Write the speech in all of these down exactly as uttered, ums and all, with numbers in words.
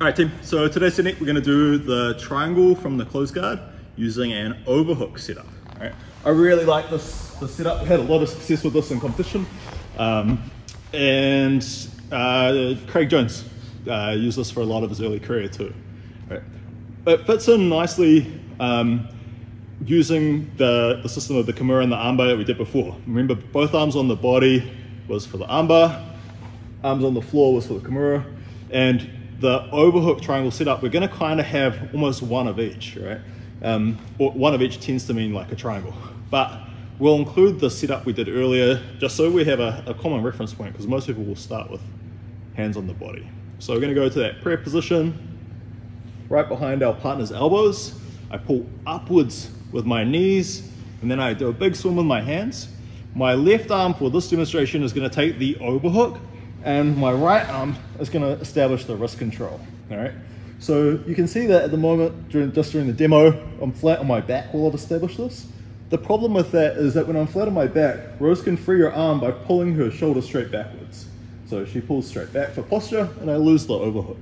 All right team, so today's technique, we're gonna do the triangle from the close guard using an overhook setup. All right, I really like this, this setup. We had a lot of success with this in competition. Um, and uh, Craig Jones uh, used this for a lot of his early career too. All right. It fits in nicely um, using the, the system of the kimura and the armbar that we did before. Remember, both arms on the body was for the armbar, arms on the floor was for the kimura, and the overhook triangle setup, we're gonna kind of have almost one of each, right? Um, or one of each tends to mean like a triangle, but we'll include the setup we did earlier just so we have a, a common reference point, because most people will start with hands on the body. So we're gonna go to that prayer position, right behind our partner's elbows. I pull upwards with my knees, and then I do a big swing with my hands. My left arm for this demonstration is gonna take the overhook, and my right arm is gonna establish the wrist control, all right? So you can see that at the moment, during, just during the demo, I'm flat on my back while I've established this. The problem with that is that when I'm flat on my back, Rose can free her arm by pulling her shoulder straight backwards. So she pulls straight back for posture, and I lose the overhook.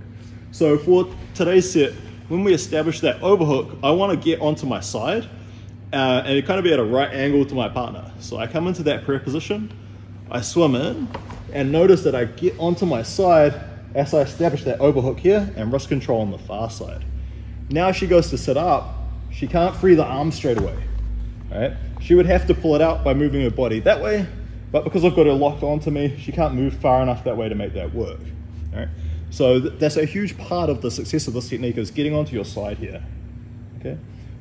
So for today's set, when we establish that overhook, I wanna get onto my side, uh, and it kind of be at a right angle to my partner. So I come into that prayer position, I swim in, and notice that I get onto my side as I establish that overhook here and wrist control on the far side. Now she goes to sit up, she can't free the arm straight away, all right? She would have to pull it out by moving her body that way, but because I've got her locked onto me, she can't move far enough that way to make that work, all right? So that's a huge part of the success of this technique, is getting onto your side here, okay?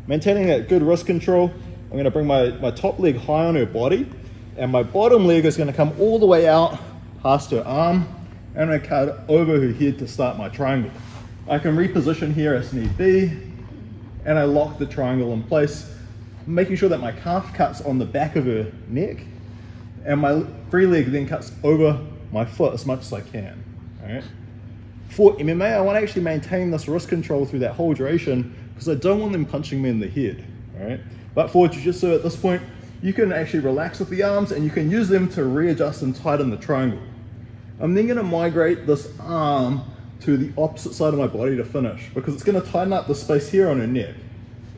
Maintaining that good wrist control, I'm gonna bring my, my top leg high on her body, and my bottom leg is gonna come all the way out past her arm, and I cut over her head to start my triangle. I can reposition here as need be, and I lock the triangle in place, making sure that my calf cuts on the back of her neck, and my free leg then cuts over my foot as much as I can, all right? For M M A, I wanna actually maintain this wrist control through that whole duration, because I don't want them punching me in the head, all right? But for Jiu-Jitsu at this point, you can actually relax with the arms, and you can use them to readjust and tighten the triangle. I'm then gonna migrate this arm to the opposite side of my body to finish, because it's gonna tighten up the space here on her neck,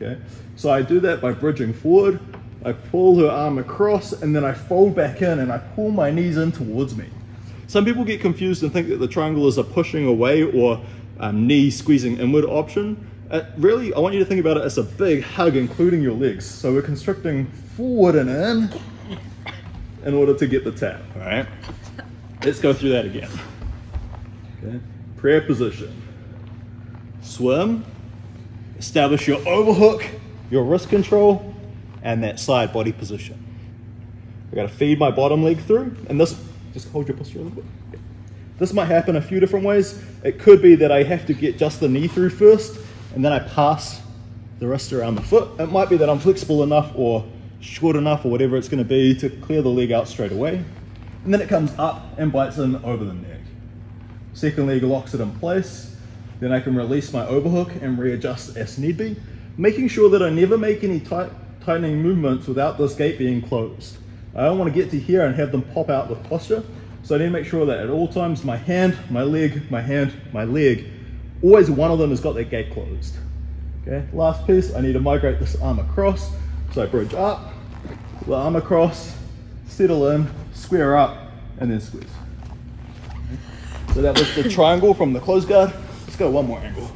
okay? So I do that by bridging forward, I pull her arm across, and then I fold back in and I pull my knees in towards me. Some people get confused and think that the triangle is a pushing away or um, knee squeezing inward option. Uh, really, I want you to think about it as a big hug, including your legs. So we're constricting forward and in in order to get the tap, all right? Let's go through that again. Okay. Prayer position. Swim, establish your overhook, your wrist control, and that side body position. I gotta feed my bottom leg through, and this, just hold your posture a little bit. Okay. This might happen a few different ways. It could be that I have to get just the knee through first, and then I pass the wrist around the foot. It might be that I'm flexible enough or short enough or whatever it's gonna be to clear the leg out straight away. And then it comes up and bites in over the neck. Second leg locks it in place. Then I can release my overhook and readjust as need be, making sure that I never make any tight, tightening movements without this gate being closed. I don't want to get to here and have them pop out with posture. So I need to make sure that at all times, my hand, my leg, my hand, my leg, always one of them has got that gate closed. Okay, last piece, I need to migrate this arm across. So I bridge up, the arm across, settle in, square up, and then squeeze. So that was the triangle from the close guard. Let's go one more angle.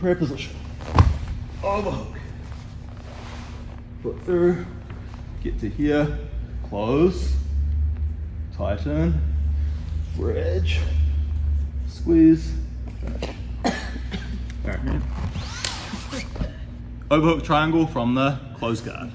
Prayer position. Overhook. Foot through, get to here, close, tighten, bridge, squeeze. All right. Overhook triangle from the close guard.